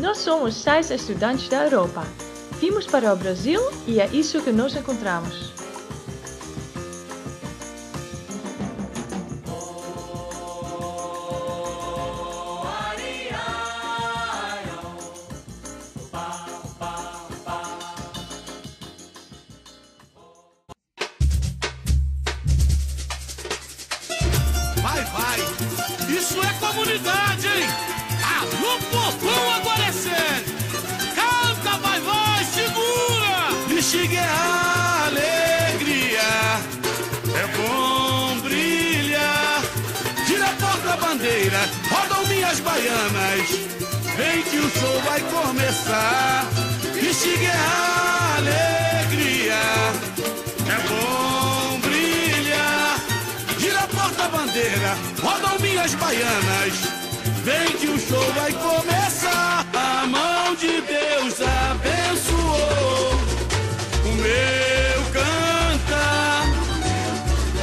Nós somos 6 estudantes da Europa. Vimos para o Brasil e é isso que nos encontramos. Vai, vai! Isso é comunidade, hein? Alô, povão, agora é sério! Canta, vai, vai, segura! Bexiga é alegria, é bom brilhar. Tira a porta-bandeira, rodam minhas baianas. Vem que o show vai começar. Bexiga é alegria, é bom brilhar. Tira a porta-bandeira, rodam minhas baianas. Vem que o show vai começar. A mão de Deus abençoou o meu cantar.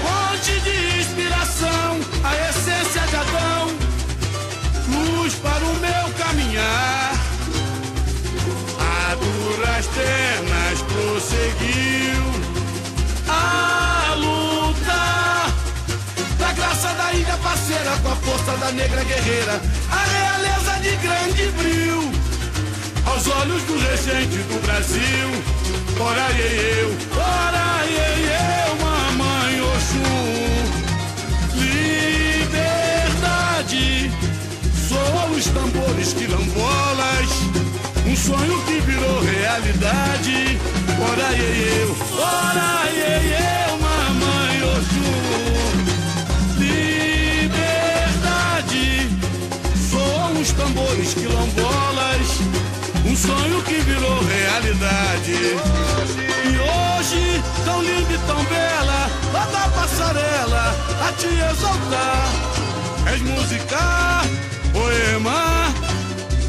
Fonte de inspiração, a essência de Adão, luz para o meu caminhar. A duras ternas prosseguiu a lutar. Da graça da ilha parceira, com a força da negra guerreira, a realeza de grande brilho. Aos olhos do regente do Brasil, ora eu, mamãe Oxum. Liberdade, soam os tambores quilambolas, um sonho que virou realidade. Ora eu, mamãe Oxum. Os tambores quilombolas, um sonho que virou realidade. E hoje, tão linda e tão bela, lá da passarela a te exaltar. És música, poema,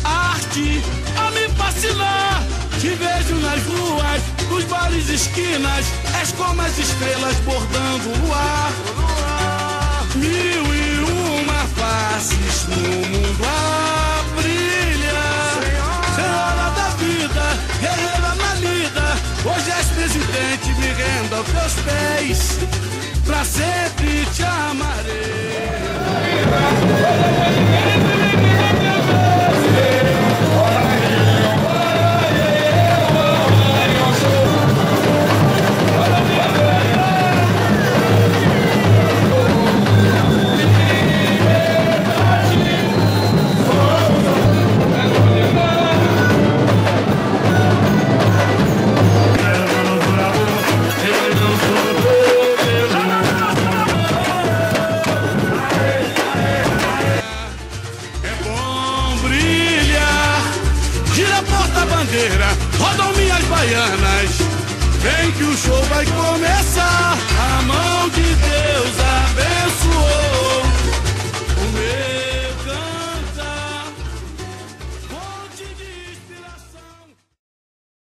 arte a me fascinar. Te vejo nas ruas, nos bares e esquinas, és como as estrelas bordando o ar. Mil e faces no mundo a brilhar. Senhora da vida, guerreira na lida, hoje és presidente, me rendo aos teus pés, pra sempre te amarei. Rodam minhas baianas, vem que o show vai começar. A mão de Deus